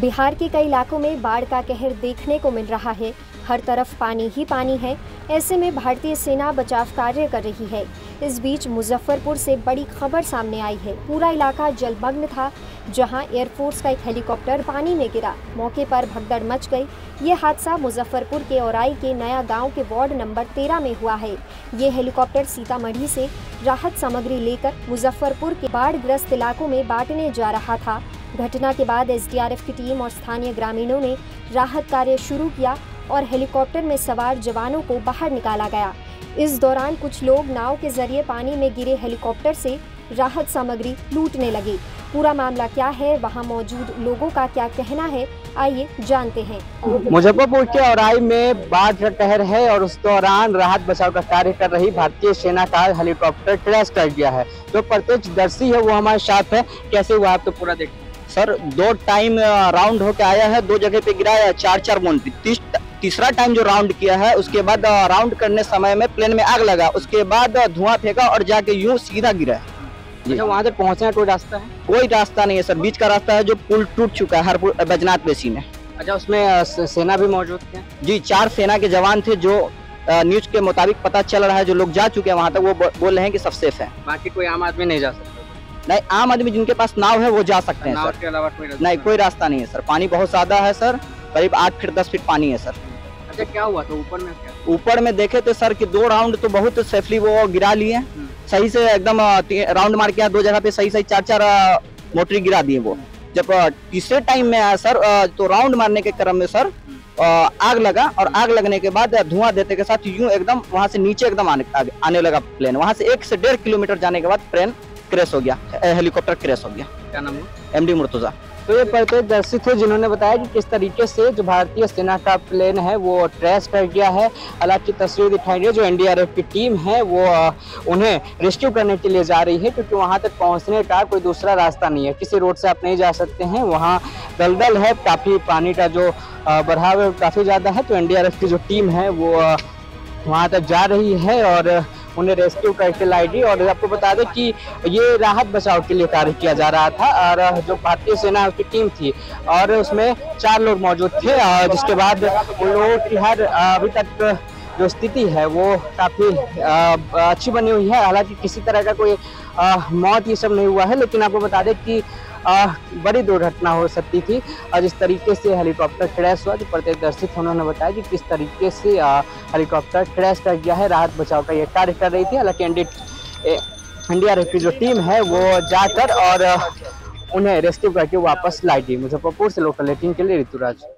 बिहार के कई इलाकों में बाढ़ का कहर देखने को मिल रहा है। हर तरफ पानी ही पानी है। ऐसे में भारतीय सेना बचाव कार्य कर रही है। इस बीच मुजफ्फरपुर से बड़ी खबर सामने आई है। पूरा इलाका जलमग्न था, जहां एयरफोर्स का एक हेलीकॉप्टर पानी में गिरा। मौके पर भगदड़ मच गई। ये हादसा मुजफ्फरपुर के औरई के नया गांव के वार्ड नंबर 13 में हुआ है। ये हेलीकॉप्टर सीतामढ़ी से राहत सामग्री लेकर मुजफ्फरपुर के बाढ़ग्रस्त इलाकों में बांटने जा रहा था। घटना के बाद SDRF की टीम और स्थानीय ग्रामीणों ने राहत कार्य शुरू किया और हेलीकॉप्टर में सवार जवानों को बाहर निकाला गया। इस दौरान कुछ लोग नाव के जरिए पानी में गिरे हेलीकॉप्टर से राहत सामग्री लूटने लगे। पूरा मामला क्या है, वहां मौजूद लोगों का क्या कहना है, आइए जानते हैं। मुजफ्फरपुर के औरई में बाढ़ का कहर है और उस दौरान राहत बचाव का कार्य कर रही भारतीय सेना का हेलीकॉप्टर क्रैश कर गया है। जो प्रत्यक्षदर्शी है वो हमारे साथ है। कैसे हुआ आप तो पूरा देख। सर दो टाइम राउंड होके आया है, दो जगह पे गिरा है, 4-4 मोन। तीसरा टाइम जो राउंड किया है उसके बाद राउंड करने समय में प्लेन में आग लगा, उसके बाद धुआं फेंका और जाके यूं सीधा गिरा है। अच्छा, वहाँ तक पहुँचना कोई रास्ता है? कोई रास्ता नहीं है सर, बीच का रास्ता है जो पुल टूट चुका है, हर बैजनाथ बेसिन है। अच्छा, उसमें सेना भी मौजूद है? जी, 4 सेना के जवान थे। जो न्यूज के मुताबिक पता चल रहा है, जो लोग जा चुके हैं वहाँ तक, वो बोल रहे हैं कि सब सेफ है। बाकी कोई आम आदमी नहीं जा सकता? नहीं, आम आदमी जिनके पास नाव है वो जा सकते हैं। नाव के अलावा नहीं, कोई रास्ता नहीं है सर। पानी बहुत ज्यादा है सर, करीब 8-10 फीट पानी है सर। अच्छा, क्या हुआ तो ऊपर में? ऊपर में देखे तो सर कि 2 राउंड तो बहुत सेफली वो गिरा लिए, सही से एकदम राउंड मार के 2 जगह पे सही 4-4 मोटरी गिरा दिए वो। जब तीसरे टाइम में आया सर तो राउंड मारने के क्रम में सर आग लगा और आग लगने के बाद धुआं देते के साथ यूं एकदम वहाँ से नीचे एकदम आने लगा प्लेन। वहाँ से 1 से 1.5 किलोमीटर जाने के बाद प्लेन क्रैश हो गया, हेलीकॉप्टर क्रैश हो गया। क्या नाम है? MD मुर्तुजा। तो ये प्रत्यक्षदर्शी थे जिन्होंने बताया कि किस तरीके से जो भारतीय सेना का प्लेन है वो क्रैश कर गया है। हालांकि तस्वीर दिखाई गई, जो SDRF की टीम है वो उन्हें रेस्क्यू करने के लिए जा रही है, क्योंकि वहाँ तक पहुँचने का कोई दूसरा रास्ता नहीं है। किसी रोड से आप नहीं जा सकते हैं, वहाँ दलदल है, काफ़ी पानी का जो बढ़ाव है काफ़ी ज़्यादा है। तो SDRF की जो टीम है वो वहाँ तक जा रही है और उन्हें रेस्क्यू करके लाई गई। और आपको बता दें कि ये राहत बचाव के लिए कार्य किया जा रहा था और जो भारतीय सेना उसकी टीम थी और उसमें 4 लोग मौजूद थे, जिसके बाद उन लोगों की हर अभी तक जो स्थिति है वो काफ़ी अच्छी बनी हुई है। हालांकि किसी तरह का कोई मौत ये सब नहीं हुआ है, लेकिन आपको बता दें कि बड़ी दुर्घटना हो सकती थी और जिस तरीके से हेलीकॉप्टर क्रैश हुआ। जो प्रत्यक्षदर्शी उन्होंने बताया कि किस तरीके से हेलीकॉप्टर क्रैश कर गया है। राहत बचाव का ये कार्य कर रही थी, हालांकि SDRF की जो टीम है वो जाकर और उन्हें रेस्क्यू करके वापस लाई गई। मुजफ्फरपुर से लोकल 18 के लिए ऋतुराज।